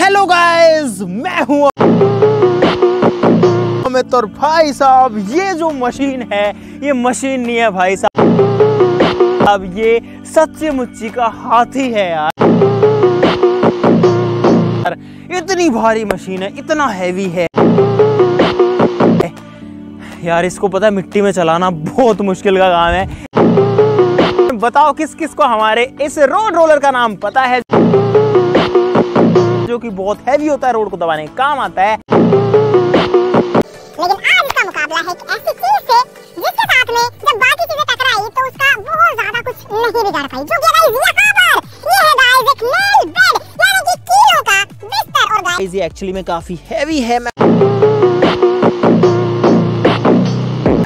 Hello guys, मैं हूँ अमित। और भाई साहब, ये जो मशीन है ये मशीन नहीं है भाई साहब, अब ये सच्ची मुच्ची का हाथी है यार। इतनी भारी मशीन है, इतना हैवी है यार। इसको पता है मिट्टी में चलाना बहुत मुश्किल का काम है। बताओ किस किस को हमारे इस रोड रोलर का नाम पता है, जो कि बहुत हैवी होता है, रोड को दबाने काम आता है। लेकिन आज इसका मुकाबला है कि ऐसी चीज से जिसके साथ में जब बाकी चीजें टकराई तो उसका बहुत ज्यादा कुछ नहीं बिगाड़ पाई। जो गाइस यहां पर ये है गाइस एक नेल बेड, यानी कि कीलों का बिस्तर। और गाइस ये एक्चुअली में काफी हैवी है।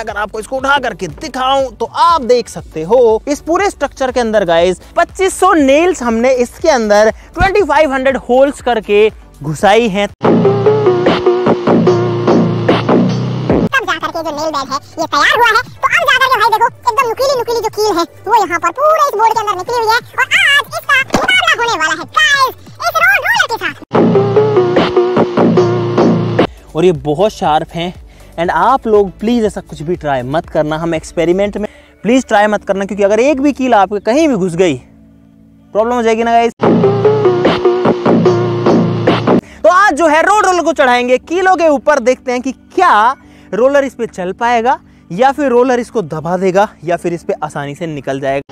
अगर आपको इसको उठा करके दिखाऊं तो आप देख सकते हो, इस पूरे स्ट्रक्चर के अंदर गाइस 2500 नेल्स हमने इसके अंदर 2500 होल्स करके घुसाई हैं। तब जा करके जो नेल बैग है ये तैयार हुआ है। तो अब जा करके भाई देखो, एकदम नुकीली नुकीली जो कील है वो यहाँ पर पूरे इस बोर्ड के अंदर निकली हुई है। और आज इसका मुकाबला होने वाला है गाइस इस रोड रोलर के साथ। और ये बहुत शार्प है एंड आप लोग प्लीज़ ऐसा कुछ भी ट्राई मत करना। हम एक्सपेरिमेंट में प्लीज़ ट्राई मत करना, क्योंकि अगर एक भी कील आपके कहीं भी घुस गई प्रॉब्लम हो जाएगी ना गाइस। तो आज जो है रोड रोलर को चढ़ाएंगे कीलों के ऊपर, देखते हैं कि क्या रोलर इस पे चल पाएगा या फिर रोलर इसको दबा देगा या फिर इस पे आसानी से निकल जाएगा।